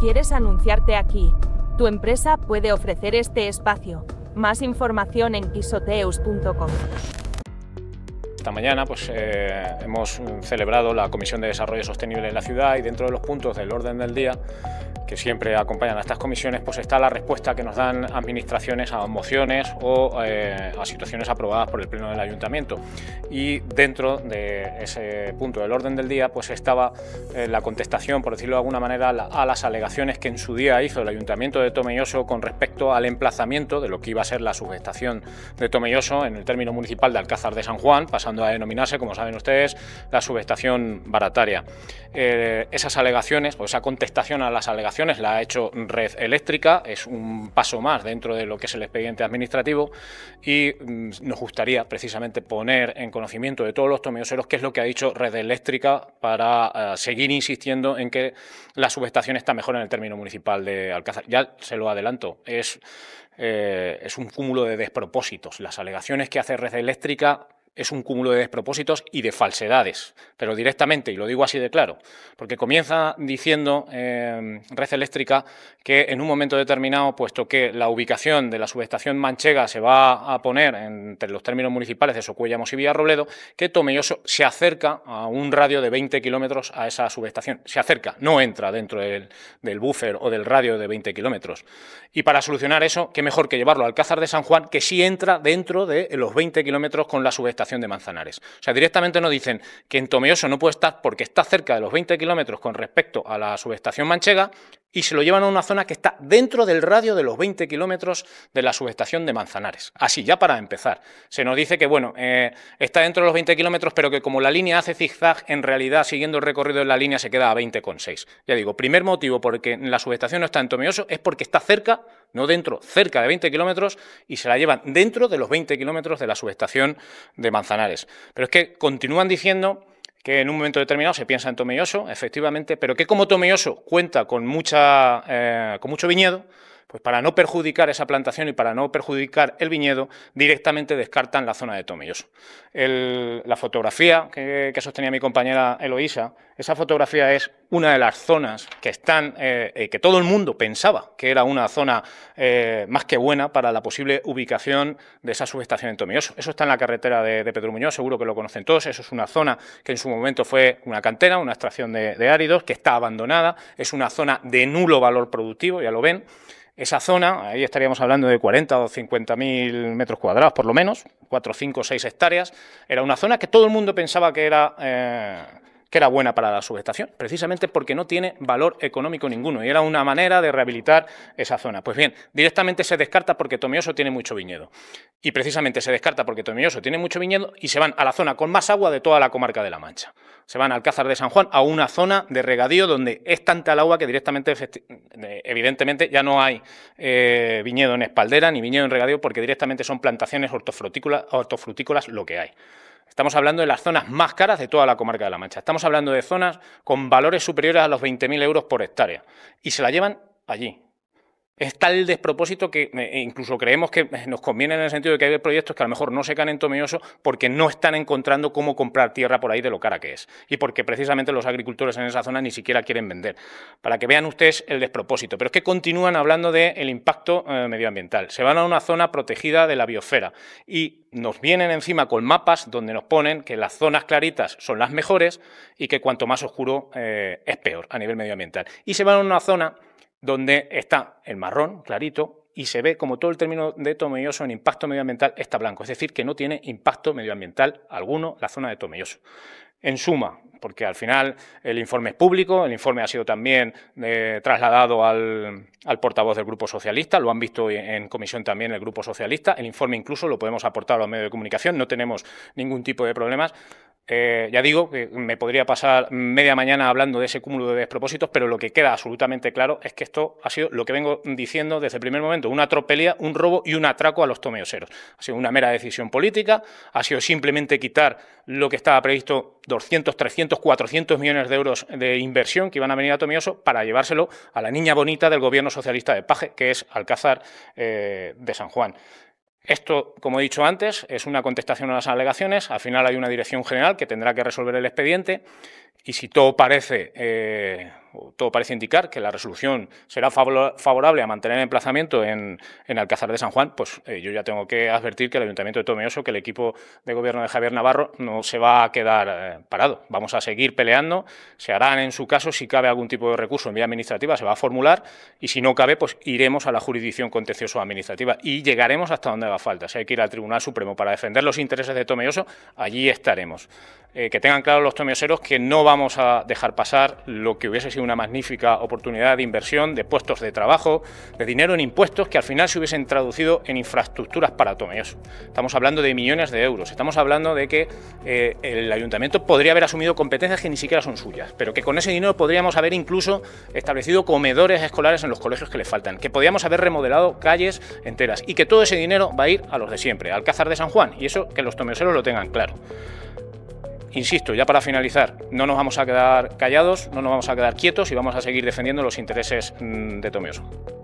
quieres anunciarte aquí. Tu empresa puede ofrecer este espacio. Más información en quisoteus.com. Esta mañana pues, hemos celebrado la Comisión de Desarrollo Sostenible en la ciudad, y dentro de los puntos del orden del día que siempre acompañan a estas comisiones pues está la respuesta que nos dan administraciones a mociones o a situaciones aprobadas por el Pleno del Ayuntamiento. Y dentro de ese punto del orden del día pues estaba la contestación, por decirlo de alguna manera, a las alegaciones que en su día hizo el Ayuntamiento de Tomelloso con respecto al emplazamiento de lo que iba a ser la subestación de Tomelloso en el término municipal de Alcázar de San Juan, pasando a denominarse, como saben ustedes, la subestación barataria. Esas alegaciones, o esa contestación a las alegaciones, la ha hecho Red Eléctrica, es un paso más dentro de lo que es el expediente administrativo, y nos gustaría precisamente poner en conocimiento de todos los tomelloseros qué es lo que ha dicho Red Eléctrica para seguir insistiendo en que la subestación está mejor en el término municipal de Alcázar. Ya se lo adelanto, es un cúmulo de despropósitos. Las alegaciones que hace Red Eléctrica es un cúmulo de despropósitos y de falsedades, pero directamente, y lo digo así de claro, porque comienza diciendo Red Eléctrica que en un momento determinado, puesto que la ubicación de la subestación Manchega se va a poner entre los términos municipales de Socuéllamos y Villarrobledo, que Tomelloso se acerca a un radio de 20 kilómetros a esa subestación. Se acerca, no entra dentro del buffer o del radio de 20 kilómetros. Y para solucionar eso, qué mejor que llevarlo al Alcázar de San Juan, que sí entra dentro de los 20 kilómetros con la subestación de Manzanares. O sea, directamente nos dicen que en Tomelloso no puede estar porque está cerca de los 20 kilómetros con respecto a la subestación Manchega, y se lo llevan a una zona que está dentro del radio de los 20 kilómetros de la subestación de Manzanares. Así, ya para empezar, se nos dice que, bueno, está dentro de los 20 kilómetros, pero que como la línea hace zigzag, en realidad, siguiendo el recorrido de la línea, se queda a 20,6. Ya digo, primer motivo porque la subestación no está en Tomelloso es porque está cerca, no dentro, cerca de 20 kilómetros, y se la llevan dentro de los 20 kilómetros de la subestación de Manzanares. Pero es que continúan diciendo que en un momento determinado se piensa en Tomelloso, efectivamente, pero que como Tomelloso cuenta con mucho viñedo, pues para no perjudicar esa plantación y para no perjudicar el viñedo, directamente descartan la zona de Tomelloso. La fotografía que sostenía mi compañera Eloísa, esa fotografía es una de las zonas que están, que todo el mundo pensaba que era una zona más que buena para la posible ubicación de esa subestación en Tomelloso. Eso está en la carretera de Pedro Muñoz, seguro que lo conocen todos. Eso es una zona que en su momento fue una cantera, una extracción de áridos, que está abandonada. Es una zona de nulo valor productivo, ya lo ven. Esa zona, ahí estaríamos hablando de 40 o 50.000 metros cuadrados, por lo menos, 4, 5, 6 hectáreas. Era una zona que todo el mundo pensaba que era buena para la subestación, precisamente porque no tiene valor económico ninguno, y era una manera de rehabilitar esa zona. Pues bien, directamente se descarta porque Tomelloso tiene mucho viñedo. Y precisamente se descarta porque Tomelloso tiene mucho viñedo, y se van a la zona con más agua de toda la comarca de La Mancha. Se van al Alcázar de San Juan, a una zona de regadío donde es tanta el agua que directamente, evidentemente, ya no hay viñedo en espaldera ni viñedo en regadío, porque directamente son plantaciones hortofrutícolas lo que hay. Estamos hablando de las zonas más caras de toda la comarca de La Mancha. Estamos hablando de zonas con valores superiores a los 20.000 euros por hectárea. Y se la llevan allí. Es tal el despropósito que incluso creemos que nos conviene, en el sentido de que hay proyectos que a lo mejor no se caen en Tomelloso porque no están encontrando cómo comprar tierra por ahí de lo cara que es, y porque precisamente los agricultores en esa zona ni siquiera quieren vender, para que vean ustedes el despropósito. Pero es que continúan hablando del impacto medioambiental. Se van a una zona protegida de la biosfera y nos vienen encima con mapas donde nos ponen que las zonas claritas son las mejores y que cuanto más oscuro es peor a nivel medioambiental. Y se van a una zona donde está el marrón clarito y se ve como todo el término de Tomelloso en impacto medioambiental está blanco. Es decir, que no tiene impacto medioambiental alguno la zona de Tomelloso. En suma, porque al final el informe es público, el informe ha sido también trasladado al portavoz del Grupo Socialista, lo han visto en comisión también el Grupo Socialista, el informe incluso lo podemos aportar a los medios de comunicación, no tenemos ningún tipo de problemas. Ya digo que me podría pasar media mañana hablando de ese cúmulo de despropósitos, pero lo que queda absolutamente claro es que esto ha sido lo que vengo diciendo desde el primer momento, una tropelía, un robo y un atraco a los tomelloseros. Ha sido una mera decisión política, ha sido simplemente quitar lo que estaba previsto, 200, 300, 400 millones de euros de inversión que iban a venir a Tomelloso, para llevárselo a la niña bonita del gobierno socialista de Paje, que es Alcázar de San Juan. Esto, como he dicho antes, es una contestación a las alegaciones. Al final hay una dirección general que tendrá que resolver el expediente, y si todo parece o todo parece indicar que la resolución será favorable a mantener el emplazamiento en Alcázar de San Juan, pues yo ya tengo que advertir que el Ayuntamiento de Tomelloso, que el equipo de gobierno de Javier Navarro no se va a quedar parado. Vamos a seguir peleando, se harán en su caso, si cabe algún tipo de recurso en vía administrativa, se va a formular, y si no cabe, pues iremos a la jurisdicción contencioso-administrativa y llegaremos hasta donde haga falta. Si hay que ir al Tribunal Supremo para defender los intereses de Tomelloso, allí estaremos. Que tengan claro los tomelloseros que no vamos a dejar pasar lo que hubiese sido una magnífica oportunidad de inversión, de puestos de trabajo, de dinero en impuestos que al final se hubiesen traducido en infraestructuras para Tomelloso. Estamos hablando de millones de euros, estamos hablando de que el ayuntamiento podría haber asumido competencias que ni siquiera son suyas, pero que con ese dinero podríamos haber incluso establecido comedores escolares en los colegios que le faltan, que podríamos haber remodelado calles enteras y que todo ese dinero va a ir a los de siempre, al Alcázar de San Juan, y eso que los tomelloseros lo tengan claro. Insisto, ya para finalizar, no nos vamos a quedar callados, no nos vamos a quedar quietos y vamos a seguir defendiendo los intereses de Tomelloso.